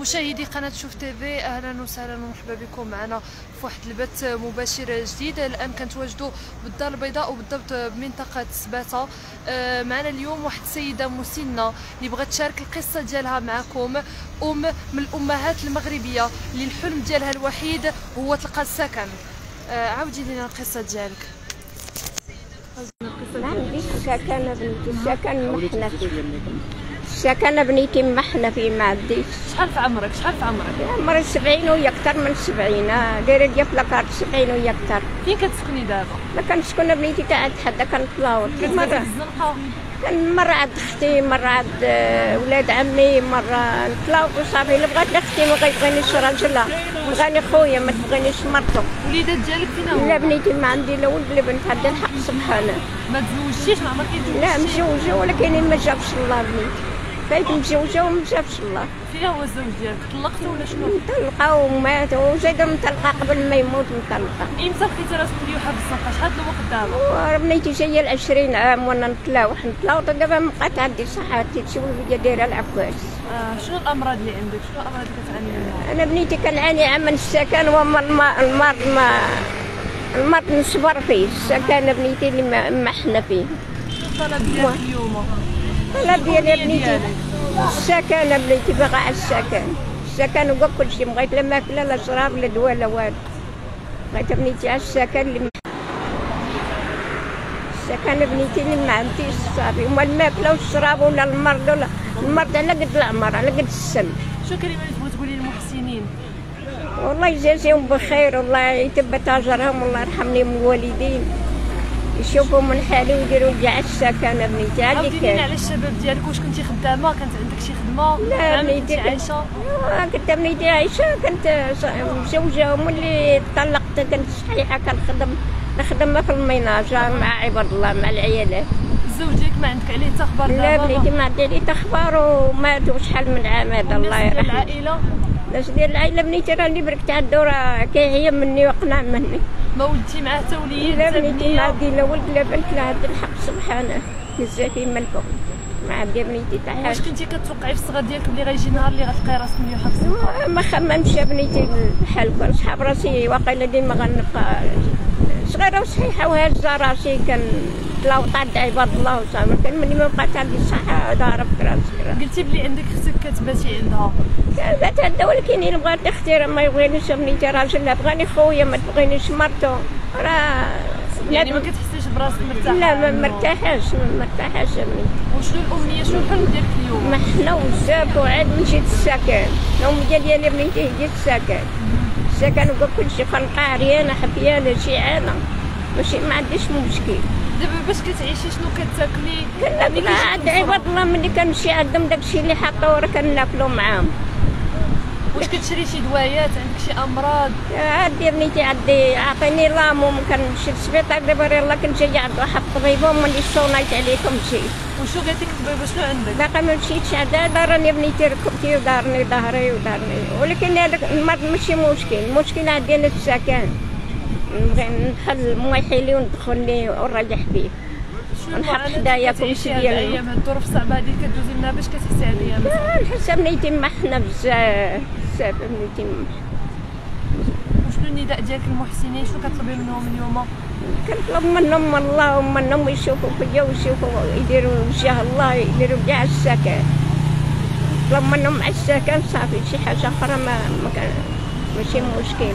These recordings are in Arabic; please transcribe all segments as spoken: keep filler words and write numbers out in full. مشاهدي قناة شوف تيفي، اهلا وسهلا ومرحبا بكم معنا في واحد البث مباشر جديد. الان كنتواجدوا بالدار البيضاء وبالضبط بمنطقة سباتة. معنا اليوم واحد السيدة مسنة اللي بغات تشارك القصة ديالها معكم، ام من الامهات المغربية اللي الحلم ديالها الوحيد هو تلقى السكن. عاودي لينا القصة ديالك. ما عنديش سكن بنتي، السكن محنا فيه، السكن بنيتي محنا فيه، ما عنديش. شحال في عمرك؟ شحال في عمرك؟ عمري سبعين وهي أكثر من سبعين، دايرة ليا بلاكارت سبعين وهي أكثر. فين كتسكني دابا؟ ما كنسكن بنيتي تا عند حدا، كنتلاور. كتمرة مرة عند أختي، مرة عند ولاد عمي، مرة نتلاور وصافي. إلا بغات أختي ما كيبغينيش راجلها، بغاني خويا ما تبغينيش مرتو. الوليدات ديالك فين هما؟ لا بنيتي ما عندي لا ولد لا بنت، هذا الحق سبحانه. ما تزوجتيش؟ ما عمرك تزوجتي؟ لا متزوجة ولكن ما جابش الله بنيتي، فايت متزوجة وما جابش الله. فين هو الزوج ديالك؟ طلقتو ولا شنو؟ مطلقة ومات، وجاية مطلقة قبل ما يموت مطلقة. إمتى لقيتي راسك مليوحة بالزنقة؟ شحال الوقت دابا؟ بنيتي جاية ل عشرين عام وأنا نتلاوح نتلاوط، دابا مابقات عندي صحتي، هادشي ولدي دايرة العكاش. آه شنو الأمراض اللي عندك؟ شنو الأمراض اللي كتعاني منها؟ أنا بنيتي كنعاني عام من السكن ومن المرض، ما المرض نصبر فيه، السكن بنيتي اللي ما, ما حنا فيه. شنو الطلب ديالك اليوم؟ الطلب ديالي بنيتي السكن، بنيتي باغا على السكن، السكن هو كلشي، بغيت لا ماكله لا شراب لا دواء لا والو، بغيت بنيتي على السكن اللي م... السكن بنيتي اللي ما عنديش صافي، وما الماكله والشراب ولا المرض، ولا المرض على قد العمر على قد السن. شو كلمه اللي تقولي للمحسنين؟ والله يجازيهم بخير، والله يثبت اجرهم، والله يرحم لهم الوالدين، يشوفوا من حالي ويديروا لي على السكن بنيتي. عندك عاوديني على الشباب ديالك، واش كنتي خدامه؟ كانت عندك شي خدمه؟ لا بنيتي عايشه، كنت بنيتي عايشه، كنت مزوجه، وملي طلقت كنت صحيحه كنخدم، نخدم في الميناجا مع عباد الله مع العيالات. الزوج ديالك ما عندك عليه حتى خبر؟ لا بنيتي ما عندي عليه حتى خبر، ومات شحال من عام هذا الله يرحمه. ديال العائله؟ باش ديال العائله بنيتي راني بركت على الدور، كيعيا مني وقنع مني. ما ولدتي معاه حتى وليد؟ لا بنيتي ما عندي لا ولد لا بنت، لا هاد الحق سبحانه نزاكي من الفوق، ما عندي بنيتي حتى حاجه. واش كنتي كتوقعي في الصغر ديالك بلي غيجي نهار اللي غتلقاي راسك مليوحه في الصغر؟ ما خممتش بنيتي بحال هكا، صحاب راسي واقيلا ديما غنبقى صغيره وصحيحه وهازه راسي، كنتلاوط عند عباد الله وصافي. كان ملي ما بقات عندي الصحه ضاربت راسي. قلتي بلي عندك اختك كتباتي عندها، كانت عندها ولكن اللي بغات اختي ما يبغينيش بنيتي راجل، لا بغاني خويا ما تبغينيش مرتو، راه يعني ما كتحسيش براسك مرتاحه؟ لا ما مرتاحاش ما مرتاحاش بنيتي. وشنو الامنيه شنو الحلم ديالك اليوم؟ ما حنا بزاف، وعاد مشيت السكن، الامنيه ديالي بنيتي هي السكن، السكن هو كلشي، خنقه عريانه حبيانه شيعانه، ماشي ما عنديش مشكل. دابا باش كتعيشي شنو كتاكلي؟ كناكل عباد الله، ملي كنمشي عندهم داكشي اللي حاطوه راه كناكلو معاهم. واش كتشري شي دوايات؟ عندك شي امراض؟ عندي بنيتي عندي، عاطيني لاموم كنمشي للسبيطار، دابا يلاه كنت جايه عند واحد الطبيبه ملي شونايت عليكم مشيت. وشو قالت لك الطبيبه شنو عندك؟ باقا ما مشيتش عندها، راني بنيتي ركبتي ودارني ظهري ودارني، ولكن هذاك المرض ماشي مشكل، المشكل عندي انا في السكن، نبغي ندخل مويحي لي وندخل لي ونريح فيه. شنو المعاناة كتعيشي هاد الأيام هاد الظروف الصعبة هادي اللي كدوزي منها باش كتحسي هاد الأيام؟ نحسها بنيتي محنا بزاف بزاف بنيتي محنا. وشنو النداء ديالك للمحسنين؟ شنو كتطلبي منهم اليوم؟ كنطلب منهم الله منهم يشوفوا فيا ويشوفوا يديروا وجه الله، يديروا كاع السكن، نطلب منهم على السكن صافي، شي حاجة أخرى ما ماشي مشكل.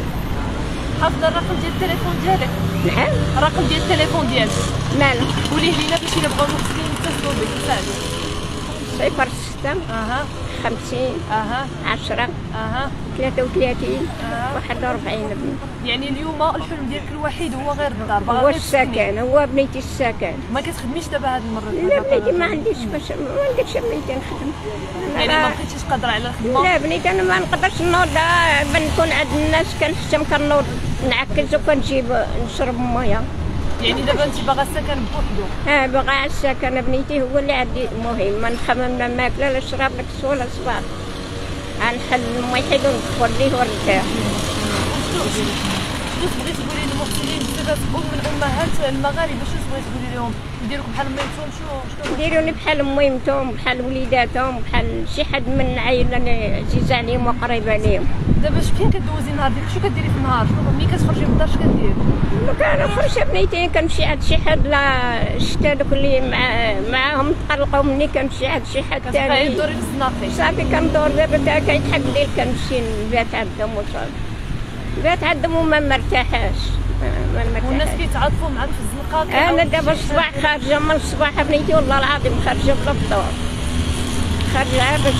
حافظة الرقم ديال التليفون ديالك؟ نعم؟ الرقم ديال التليفون ديالك؟ مالو؟ وليه لينا باش إلا بغاو المحسنين يتصلوا بك، صافي؟ صفر ستة أها خمسين أها عشرة أها ثلاثة وثلاثين أها واحد وأربعين. يعني اليوم الحلم ديالك الوحيد هو غير الدار، هو السكن، هو بنيتي السكن. ما كتخدميش دابا هاد المرة؟ لا بنيتي ما عنديش باش، ما عندكش بنيتي نخدم، يعني ما بقيتيش قادرة على الخدمة؟ لا بنيتي أنا ما نقدرش نوض، بنكون عند الناس كنحشم كنوض نعكز وكنجيب نشرب مويه. يعني دابا انت باغا السكن بوحدو؟ اه باغا على السكن بنيتي هو اللي عندي مهم، ما نخمم لا ماكله لا شراب لا كسول لا صباط، غنحل المويحيد وندخل ليه ونرتاح. شنو تبغي تقولي للمحسنين كتقول من امهات المغاربه شنو تبغي تقولي لهم؟ نديروا بحال ميمتهم؟ شنو ديروني بحال ميمتهم، بحال وليداتهم، بحال شي حد من عائله عزيزه عليهم وقريبه ليهم. دابا فين كدوزي نهار ديالك؟ شنو كديري في النهار؟ ملي كتخرجي من الدار شنو كديري؟ كنخرج بنيتي كنمشي عند شي حد، لا شتا دوك اللي مع معاهم تقلقوا مني كنمشي عند شي حد ثاني. كتدوري في الزناقي؟ صافي كندور دابا تا كيتحب الليل كنمشي نبات عندهم وصافي. بات عندهم وما مرتاحاش ما مرتاحاش والناس كيتعاطفوا معاك في الزنقه. انا دابا الصباح خارجه من الصباح بنيتي والله العظيم خارجه بلا فطور، خارجه باش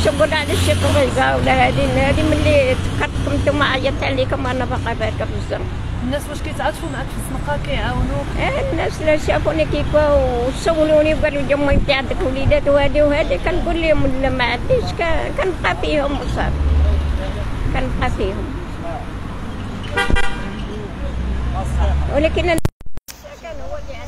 نشبر على شي طبيبه ولا هذه هذه ملي تفكرتكم نتوما عيطت عليكم انا باقا باركه في الزنقه. الناس واش كيتعاطفوا معاك في الزنقه كيعاونوك؟ اه الناس لا شافوني كيفا وسولوني وقالوا لي امي انت عندك وليدات وهذه وهذه، كنقول لهم لا ما عنديش، كنبقى فيهم وصافي كنبقى فيهم. ولكن السكن هو اللي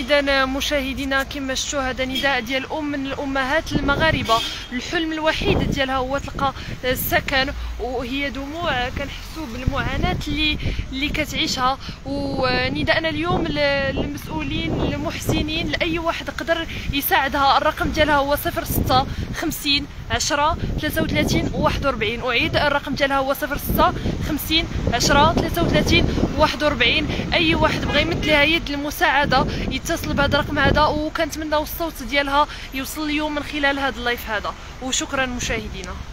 عندي. اذا مشاهدينا كما شفتوا هذا نداء ديال ام من الامهات المغاربه، الحلم الوحيد ديالها هو تلقى السكن، وهي دموع كنحسوا بالمعاناه اللي اللي كتعيشها. ونداءنا اليوم للمسؤولين المحسنين لاي واحد قدر يساعدها، الرقم ديالها هو صفر ستة خمسين عشرة ثلاثة وثلاثين واحد وأربعين. اعيد الرقم ديالها هو صفر ستة خمسين عشرة ثلاثة وثلاثين واحد وأربعين. اي واحد بغى يمدلها يد المساعده يتصل بهذا الرقم هذا، وكنتمناو الصوت ديالها يوصل اليوم من خلال هذا اللايف هذا. وشكرا مشاهدينا.